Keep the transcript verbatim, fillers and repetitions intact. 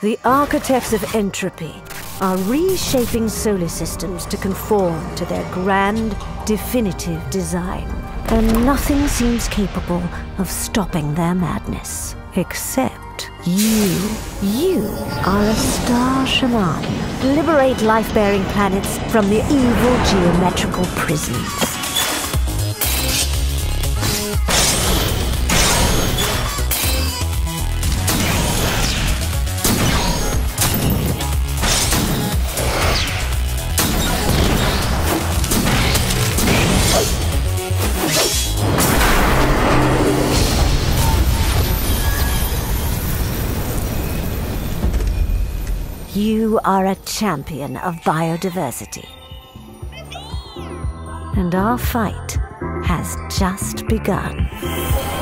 The architects of entropy are reshaping solar systems to conform to their grand, definitive design. And nothing seems capable of stopping their madness. Except you. You are a star shaman. Liberate life-bearing planets from the evil geometrical prisons. You are a champion of biodiversity. And our fight has just begun.